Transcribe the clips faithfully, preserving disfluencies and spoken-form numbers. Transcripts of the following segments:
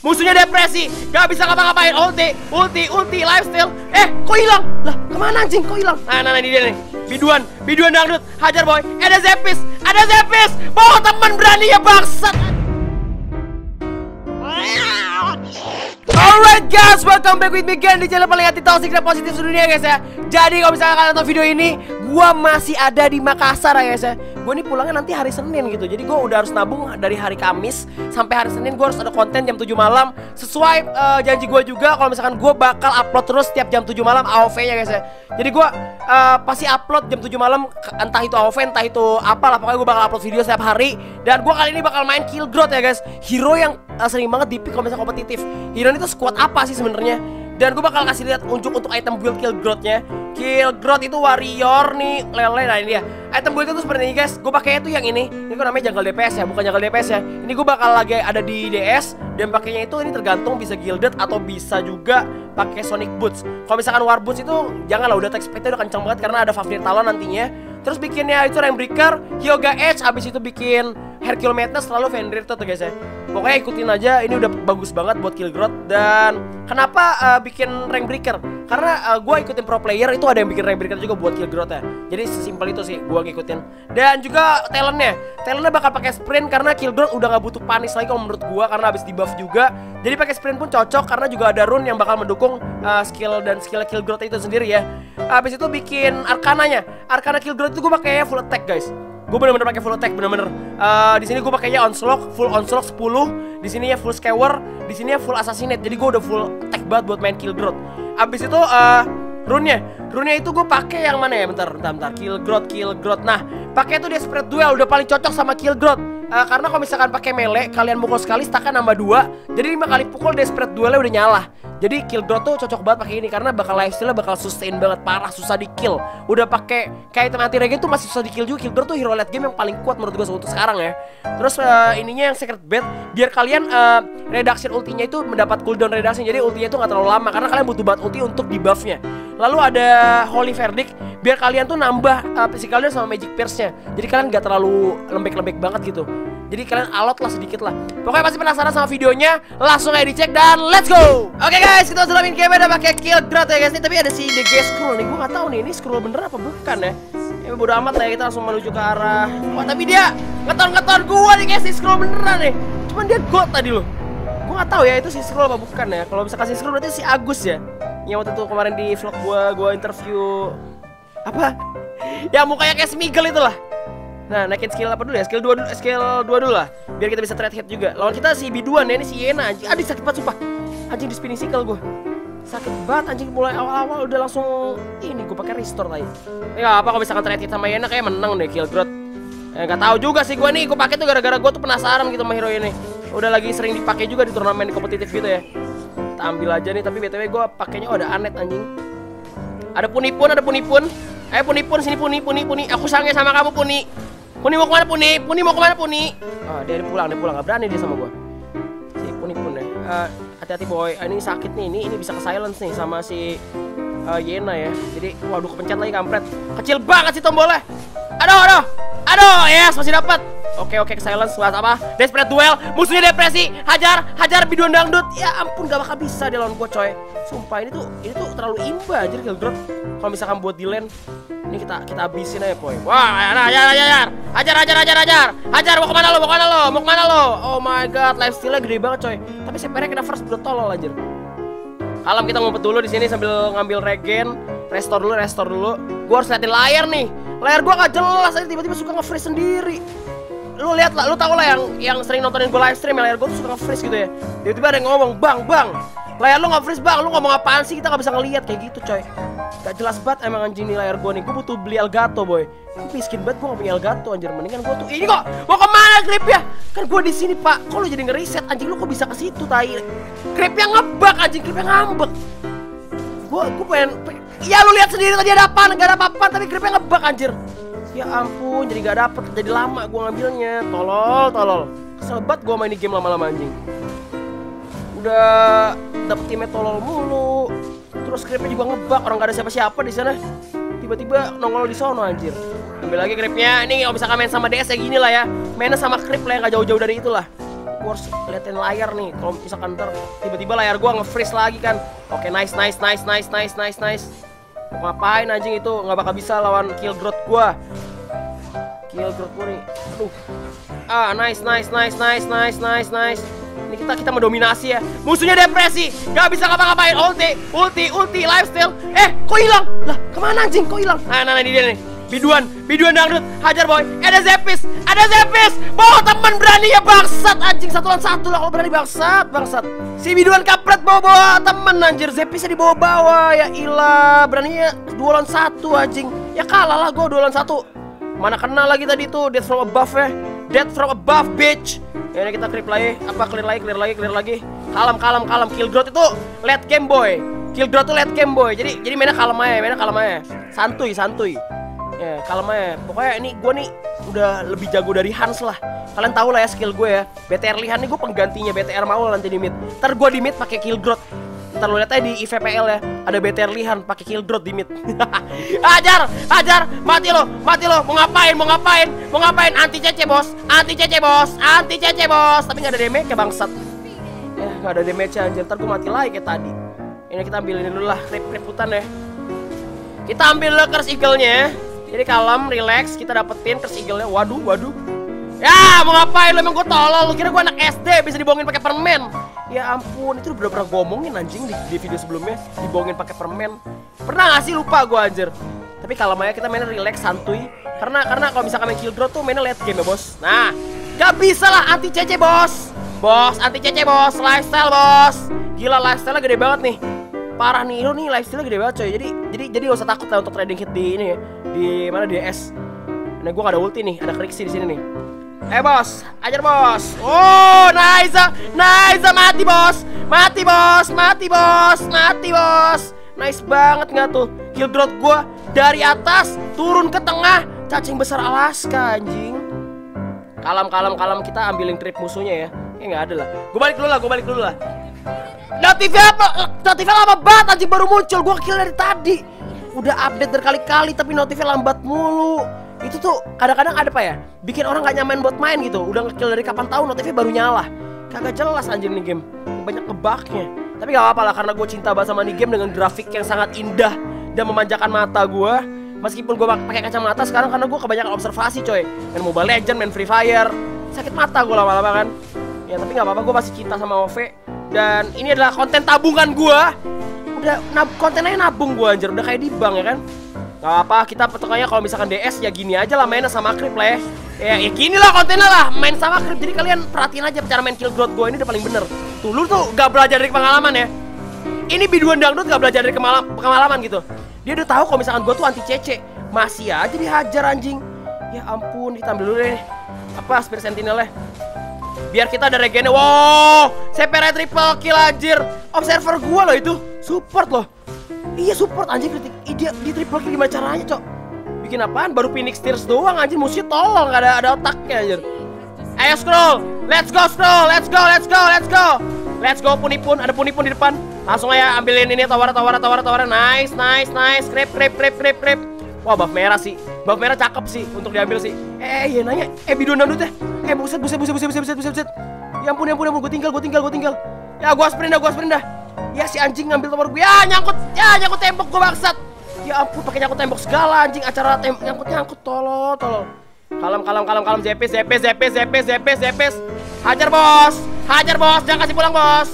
Musuhnya depresi, gak bisa ngapa-ngapain. Ulti, ulti, ulti, lifesteal. Eh, kok hilang? Lah, kemana anjing? Kok hilang? Nah, nah, nah, ini dia nih. Biduan, Biduan dangdut, hajar boy. Ada Zephys, ada Zephys. Bawa temen berani ya bangsat. Alright guys, welcome back with me again di channel paling anti toxic dan positif sedunia guys ya. Jadi kalau misalnya kalian nonton video ini, gua masih ada di Makassar ya guys ya. Gue nih pulangnya nanti hari Senin gitu. Jadi gue udah harus nabung dari hari Kamis sampai hari Senin. Gue harus ada konten jam tujuh malam. Sesuai uh, janji gue juga, kalau misalkan gue bakal upload terus setiap jam tujuh malam A O V-nya guys ya. Jadi gue uh, pasti upload jam tujuh malam. Entah itu A O V, entah itu apalah. Pokoknya gue bakal upload video setiap hari. Dan gue kali ini bakal main Kilgroth ya guys. Hero yang uh, sering banget di-pick kalau misalnya kompetitif. Hero ini tuh squad apa sih sebenarnya? Dan gue bakal kasih lihat unjuk untuk item build Kilgroth-nya. Kilgroth itu warrior nih, lele, nah ini dia. Item build itu seperti ini guys. Gue pakainya tuh yang ini. Ini gue namanya jungle D P S ya, bukan jungle D P S ya. Ini gue bakal lagi ada di D S dan pakainya itu ini tergantung bisa gilded atau bisa juga pakai Sonic Boots. Kalau misalkan War Boots itu jangan lah, udah attack speed-nya udah kencang banget karena ada Fafnir Talon nantinya. Terus bikinnya itu Rainbreaker, Hyoga Edge, abis itu bikin Hercules Madness, lalu Fenrir tuh guys ya. Pokoknya ikutin aja, ini udah bagus banget buat Kilgroth. Dan kenapa uh, bikin Rainbreaker? Karena uh, gue ikutin pro player itu ada yang bikin Rainbreaker juga buat Kilgroth ya. Jadi sesimpel itu sih gue ngikutin. Dan juga talentnya, talentnya bakal pakai sprint karena Kilgroth udah nggak butuh punish lagi kalau menurut gue karena habis di buff juga. Jadi pakai sprint pun cocok karena juga ada rune yang bakal mendukung uh, skill dan skill Kilgroth itu sendiri ya. Habis itu bikin arkananya, arkana Kilgroth itu gue pakai full attack guys. Gue bener-bener pakai full attack, bener-bener. Uh, di sini gue pakainya onslaught, full onslaught sepuluh. Di sini ya full scour, di sini ya full assassinate. Jadi gue udah full attack banget buat main Kilgroth. Abis itu uh, rune-nya, rune-nya itu gue pakai yang mana ya? Bentar, bentar, bentar. Kilgroth, Kilgroth. Nah, pakai itu dia Spread Duel, udah paling cocok sama Kilgroth. Uh, karena kalau misalkan pakai melee, kalian mukul sekali, stakan nambah dua. Jadi lima kali pukul dia Spread Duelnya udah nyala. Jadi Kilgroth tuh cocok banget pakai ini karena bakal lifestyle bakal sustain banget, parah susah di kill. Udah pakai kayak item anti regen tuh masih susah di kill juga. Kilgroth tuh hero late game yang paling kuat menurut gue untuk sekarang ya. Terus uh, ininya yang Secret Bed biar kalian uh, reduction ultinya itu mendapat cooldown reduction. Jadi ultinya tuh nggak terlalu lama karena kalian butuh banget ulti untuk di buffnya. Lalu ada Holy Verdict biar kalian tuh nambah uh, physicalnya sama magic pierce-nya. Jadi kalian nggak terlalu lembek-lembek banget gitu. Jadi kalian alot lah sedikit lah. Pokoknya pasti penasaran sama videonya, langsung aja dicek dan let's go. Oke okay guys, kita selamin game udah pakai Kilgroth ya guys nih, tapi ada si D G scroll nih. Gue nggak tahu nih ini scroll bener apa bukan ya. Ya bodo amat lah ya, kita langsung menuju ke arah. Wah, tapi dia ngeton-ngeton gua nih guys, si scroll beneran nih. Cuman dia god tadi loh. Gue nggak tahu ya itu si scroll apa bukan ya. Kalau bisa kasih scroll berarti si Agus ya. Yang waktu itu kemarin di vlog gua gua interview apa? Ya mukanya kayak Smigel itulah. Nah, naikin skill apa dulu ya? Skill dua dulu, skill dua dulu lah. Biar kita bisa threat hit juga. Lawan kita si Biduan ya, ini si Yena anjing. Aduh sakit banget sumpah. Anjing di spinning cycle gue. Sakit banget anjing, mulai awal-awal udah langsung ini gue pakai restore lagi. Ya apa kalau misalkan threat hit sama Yena kayak menang deh Kilgroth. Ya enggak tahu juga sih gue nih, gue pakai tuh gara-gara gue tuh penasaran gitu sama hero ini. Udah lagi sering dipakai juga di turnamen kompetitif gitu ya. Kita ambil aja nih, tapi B T W gue pakainya oh, ada anet anjing. Ada punipun, ada punipun. Eh punipun sini puni puni puni. Aku sange sama kamu puni. Puni mau kemana Puni? Puni mau kemana Puni? Ah, dia pulang, dia pulang, nggak berani dia sama gua. Si Puni pun deh. Uh, hati-hati boy, uh, ini sakit nih, ini ini bisa ke silence nih sama si uh, Yena ya. Jadi, waduh kepencet lagi kampret. Kecil banget sih tombolnya. Aduh, aduh, aduh, yes masih dapat. Oke oke ke silence, nggak apa. Desperate duel, musuhnya depresi, hajar, hajar biduan dangdut. Ya ampun nggak bakal bisa dia lawan gua coy. Sumpah ini tuh, ini tuh terlalu imba aja Kilgroth. Kalau misalkan buat di lane. Ini kita kita abisin aja, boy. Wah, nah, ajar, ajar, ajar, ajar, ajar, ajar, ajar, ajar. Mau kemana lo? Mau kemana lo? Mau kemana lo? Oh my god, lifestyle-nya gede banget, coy. Tapi sebenarnya kita first udah tolol aja. Kalem, kita ngumpet dulu di sini sambil ngambil regen, restore dulu, restore dulu. Gua harus liatin layar nih. Layar gua gak jelas, aja tiba-tiba suka nge-freeze sendiri. Lu lihat lah, lu tau lah yang yang sering nontonin gua live stream, ya, layar gua suka nge-freeze gitu ya. Tiba-tiba ada yang ngomong, "Bang, bang, layar lu nge-freeze, Bang. Lu ngomong apaan sih? Kita gak bisa ngelihat kayak gitu, coy." Gak jelas banget emang anjing nih layar gue nih. Gue butuh beli Elgato boy. Gue miskin banget, gue gak punya Elgato anjir. Mendingan gue tuh ini kok. Mau kemana grip ya? Kan gue di sini pak. Kok lo jadi ngeriset anjing, lu kok bisa ke situ tai? Grip yang ngebak anjing, grip yang ngambek. Gue gue pengen. Iya lu lihat sendiri tadi ada apaan? Gak ada apa-apa tapi grip yang ngebak anjir. Ya ampun, jadi gak dapet, jadi lama gue ngambilnya. Tolol, tolol. Kesel banget gue main di game lama-lama anjing. Udah dapet timnya tolol mulu. Terus gripnya juga ngebug, orang gak ada siapa-siapa di sana. Tiba-tiba nongol di sono anjir. Ambil lagi gripnya. Ini kalau misalkan main sama D S ya gini lah ya. Mainnya sama grip lah, gak jauh-jauh dari itulah. backwards, liatin layar nih. Kalau misalkan ntar tiba-tiba layar gua nge-freeze lagi kan. Oke, nice, nice, nice, nice, nice, nice, nice. Mau ngapain anjing itu? Nggak bakal bisa lawan Kilgroth gua. Kilgroth gua nih. Aduh. Ah, nice, nice, nice, nice, nice, nice, nice. Ini kita kita mendominasi ya. Musuhnya depresi, gak bisa ngapa-ngapain. Ulti, ulti, ulti, lifesteal. Eh, kok hilang? Lah, kemana anjing? Kok hilang? Nah, nah, nah, ini dia nih. Biduan, Biduan dangdut, hajar boy. Ada Zephys, ada Zephys. Bawa temen berani ya bangsat anjing, satu lawan satu lah kalau berani bangsat, bangsat. Si Biduan kampret bawa-bawa temen anjir, Zephysnya dibawa-bawa ya ilah, beraninya dua lawan satu anjing. Ya kalah lah gua dua lawan satu. Mana kena lagi tadi tuh, death from above ya. Death from above bitch. Ya udah kita creep lagi, apa clear lagi, clear lagi, clear lagi. Kalem, kalem, kalem. Kilgroth itu late game boy. Kilgroth itu late game boy. Jadi jadi mainnya kalem aja, mainnya kalem aja. Santuy, santuy. Ya, kalem aja. Pokoknya ini gue nih udah lebih jago dari Hans lah. Kalian tau lah ya skill gue ya. B T R Lihan nih gue penggantinya B T R Maul nanti di mid. Ntar gue di mid pake Kilgroth. Ntar lo liat aja di I V P L ya. Ada B T R Lihan pake Kilgroth di mid. Ajar, ajar, mati lo, mati lo. Mau ngapain, mau ngapain, mau ngapain. Anti C C bos, anti C C bos, anti C C bos. Tapi gak ada damage ya bangsat. Ya gak ada damage anjir, ntar gue mati lagi kayak tadi. Ini kita ambilin dulu lah, rip-riputan ya. Kita ambil lo Curse Eagle-nya. Jadi kalem, relax, kita dapetin Curse Eagle-nya. Waduh, waduh. Ya, mau ngapain lu? Emang gue tolol. Lu kira gue anak S D bisa dibohongin pakai permen? Ya ampun, itu udah pernah gue omongin anjing di, di video sebelumnya, dibohongin pakai permen. Pernah gak sih? Lupa gue anjir. Tapi kalem aja, kita mainnya relax, santuy. Karena karena kalau misalkan main Kilgroth tuh mainnya late game ya, bos. Nah, gak bisa lah anti C C, bos. Bos, anti C C, bos. Lifestyle, bos. Gila, lifestyle-nya gede banget nih. Parah nih, lu nih lifestyle-nya gede banget, coy. Jadi jadi jadi gak usah takut lah untuk trading hit di ini ya. Di mana D S? Nah, gua gak ada ulti nih, ada Krixi di sini nih. Eh bos, ajar bos. Oh, nice, nice, mati bos, mati bos, mati bos, mati bos. Nice banget nggak tuh? Kilgroth gua dari atas turun ke tengah, cacing besar Alaska anjing. Kalem, kalem, kalem, kita ambilin trip musuhnya ya. Eh nggak ada lah. Gua balik dulu lah, gua balik dulu lah. Notifnya apa? Notifnya lama banget anjing baru muncul. Gua kill dari tadi. Udah update berkali-kali tapi notifnya lambat mulu. Itu tuh kadang-kadang ada apa ya, bikin orang gak nyaman buat main gitu. Udah ngekill dari kapan tahu notifnya baru nyala. Kagak jelas anjir nih game, banyak ngebugnya. Tapi gak apa-apa lah karena gue cinta banget sama nih game dengan grafik yang sangat indah dan memanjakan mata gue. Meskipun gue pakai kacamata sekarang karena gue kebanyakan observasi coy. Main Mobile Legends, main Free Fire, sakit mata gue lama-lama kan. Ya tapi gak apa-apa, gue masih cinta sama O V. Dan ini adalah konten tabungan gue. Udah nab, kontennya nabung gua anjir, udah kayak di bank ya kan. Gak apa, kita petokannya kalau misalkan D S ya gini aja lah mainnya sama krip lah ya. Ya, ya gini lah kontennya lah, main sama krip. Jadi kalian perhatiin aja cara main Kilgroth gua ini udah paling bener. Tuh lu tuh gak belajar dari pengalaman ya. Ini Biduan Dangdut gak belajar dari pengalaman gitu. Dia udah tahu kalau misalkan gua tuh anti C C. Masih aja dihajar anjing. Ya ampun, kita ambil dulu deh apa Spirit Sentinel-nya. Biar kita ada regennya. Wow, C P R triple kill anjir. Observer gua loh itu. Support loh. Iya support anjir kritik. Dia di triple kill gimana caranya, Cok? Bikin apaan? Baru Phoenix Tears doang anjir. Musuh tolong enggak ada ada otaknya anjir. Ayo scroll. Let's go scroll. Let's go, let's go, let's go. Let's go punipun, ada punipun di depan. Langsung aja ambilin ini tawara tawara tawara tawara. Nice, nice, nice. Grip grip grip grip grip. Wah, buff merah sih. Buff merah cakep sih untuk diambil sih. Eh, iya nanya. Eh, Biduan dangdut ya. Eh, buset, buset, buset, buset, buset, buset, buset. Ya ampun, ya ampun, ya ampun. Gue tinggal, gue tinggal, gue tinggal. Ya, gue sprint dah, gue sprint dah. Ya, si anjing ngambil tower gue. Ya, nyangkut. Ya, nyangkut tembok gue bangsat. Ya ampun, pakai nyangkut tembok segala anjing. Acara tem nyangkut, nyangkut. Tolol, tolol. Kalem, kalem, kalem, kalem. Zephys, Zephys, Zephys, Zephys, Zephys, Zephys. Hajar, bos. Hajar, bos. Jangan kasih pulang, bos.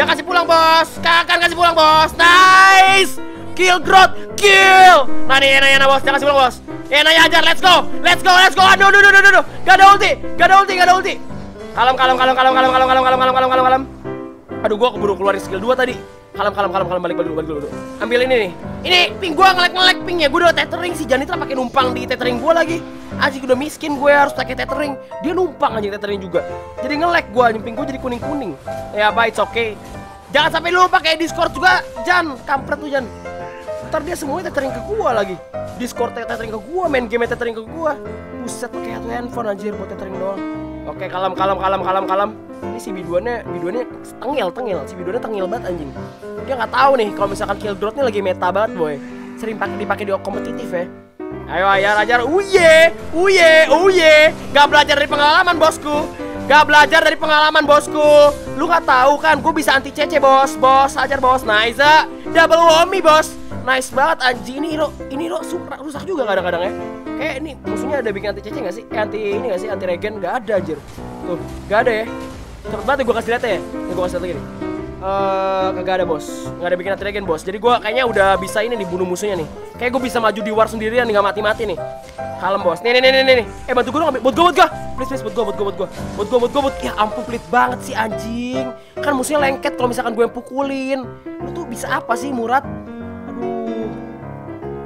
Jangan kasih pulang, bos. Kakak kasih pulang, bos. Nice. Kilgroth, kill. Nah nih, Yena, Yena bos, jangan kasih pulang bos. Yena ya ajar, let's go, let's go, let's go. Aduh, aduh, aduh, aduh, gak ada ulti, gak ada ulti, gak ada ulti. Kalem, kalem, kalem, kalem, kalem, kalem, kalem, kalem, kalem, kalem, kalem, kalem. Aduh, gua keburu keluarin skill dua tadi. Kalem, kalem, kalem, kalem, balik, balik, balik, balik. Ambil ini nih. Ini ping gua ngelek-ngelek pingnya. Gua udah tethering si Janitra pakai numpang di tethering gua lagi. Anjing udah miskin, gue harus pakai tethering. Dia numpang anjing tethering juga. Jadi ngelek gua, anjing ping gua jadi kuning-kuning. Ya, bye, it's okay. Jangan sampai lu pakai Discord juga, Jan. Kampret tuh, Jan. Ntar dia semuanya tethering ke gua lagi. Discord tethering ke gua, main game tethering ke gua. Buset, pakai satu handphone anjir buat tethering doang. Oke, kalem, kalem, kalem, kalem, kalem. Ini si biduannya, biduannya tengil, tengil. Si biduannya tengil banget anjing. Dia nggak tahu nih kalau misalkan Kilgroth-nya lagi meta banget, boy. Sering pakai dipakai di kompetitif ya. Ayo ajar ajar. Uye, uye, uye. Gak belajar dari pengalaman, bosku. Gak belajar dari pengalaman, bosku. Lu gak tahu kan, gue bisa anti C C, bos. Bos, ajar, bos. Nice, ya. Double whammy, bos. Nice banget, anjing. Ini hero, ini hero rusak juga kadang-kadang ya. Kayak ini, musuhnya ada bikin anti C C gak sih? Eh, anti ini gak sih? Anti regen? Gak ada, anjir. Tuh, gak ada ya. Cepet banget gue kasih liat ya. Nih, gue kasih liat lagi nih. Uh, Kagak ada, bos. Gak ada bikin anti regen, bos. Jadi gue kayaknya udah bisa ini dibunuh musuhnya nih. Kayak gue bisa maju di war sendirian, gak mati-mati nih. Kalem, bos. Nih, nih, nih, nih, nih. Eh, bantu gue dong, buat gue, buat gue. Please, please, buat gue, buat gue, buat gue. Buat gue, buat gue, buat. Ya ampun, pelit banget sih, anjing. Kan musuhnya lengket kalau misalkan gue yang pukulin. Lu tuh bisa apa sih, Murad? Aduh.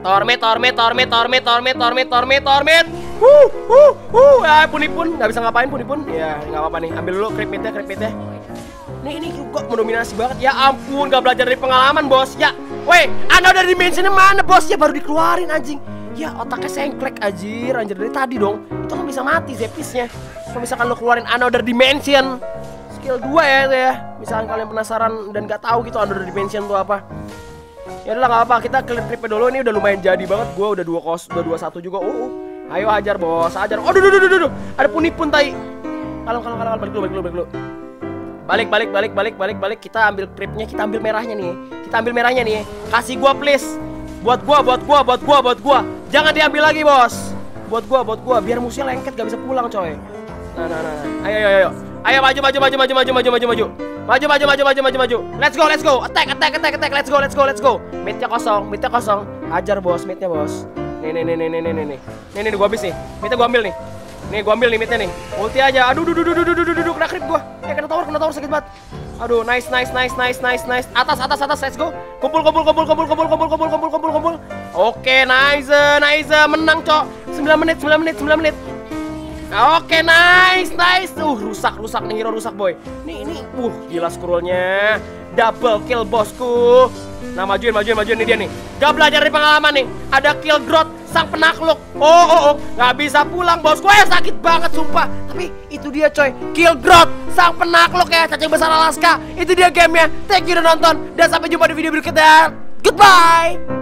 Torment, torment, torment, torment, torment, torment, torment, torment. Wuh, wuh, wuh. Ya, punipun. Gak bisa ngapain, punipun. Ya, gak apa-apa nih. Ambil dulu creep mid-nya, creep mid-nya. Nih, ini juga mendominasi banget. Ya ampun, gak belajar dari pengalaman, bos. Ya, weh, Another Dimension-nya mana, bos? Ya, baru dikeluarin, anjing. Ya, otaknya sengklek, anjir. Anjir, dari tadi dong. Itu kan bisa mati, Zephys-nya. Kalau misalkan lo keluarin Another Dimension. Skill dua ya, itu ya. Misalkan kalian penasaran dan gak tahu gitu Another Dimension tuh apa. Ya udah, gak apa-apa. Kita clear trip-nya dulu. Ini udah lumayan jadi banget. Gue udah dua kos, udah dua satu juga. Uh, uh. Ayo, ajar, bos. Ajar. Aduh, duh, duh, duh, duh. Ada punipun, tai. Kalem, kalem, kalem. Balik dulu, balik dulu, balik dulu. Balik, balik, balik, balik, balik, balik. Kita ambil tripnya, kita ambil merahnya nih. Kita ambil merahnya nih. Kasih gua, please. Buat gua, buat gua, buat gua, buat gua. Jangan diambil lagi, bos. Buat gua, buat gua. Biar musuhnya lengket gak bisa pulang, coy. Nah, nah, nah. Ayo, ayo, ayo. Ayo maju, maju, maju, maju, maju, maju, maju, maju. Maju, maju, maju, maju, maju, maju. Let's go, let's go. Attack, attack, attack, attack. Let's go, let's go, let's go. Mid-nya kosong, mid-nya kosong. Hajar, bos, mid-nya, bos. Nih, nih, nih, nih, nih, nih, nih. Nih, nih, gua habis nih. Mid-nya gua ambil nih. Nih, gua ambil nih mid-nya nih. Ulti aja. Aduh, duh, duh, duh, duh, duh, duh, duh. Kena creep gua. Eh, kena tower, kena tower sakit banget. Aduh, nice, nice, nice, nice, nice, nice. Atas, atas, atas, let's go. Kumpul, kumpul, kumpul, kumpul, kumpul, kumpul, kumpul, kumpul, kumpul, kumpul. Oke, nice, nice, menang, cok. sembilan menit, sembilan menit, sembilan menit. Oke, nice, nice. Uh, rusak, rusak nih hero, rusak, boy. Nih, ini, uh, gila scrollnya. Double kill, bosku. Nah, majuin, majuin, majuin, ini dia nih. Gak belajar dari pengalaman nih. Ada Kilgroth, sang penakluk. Oh, oh, oh, gak bisa pulang, bosku. Eh, sakit banget, sumpah. Tapi itu dia, coy. Kilgroth, sang penakluk ya, cacing besar Alaska. Itu dia gamenya. Thank you udah nonton. Dan sampai jumpa di video berikutnya. Goodbye.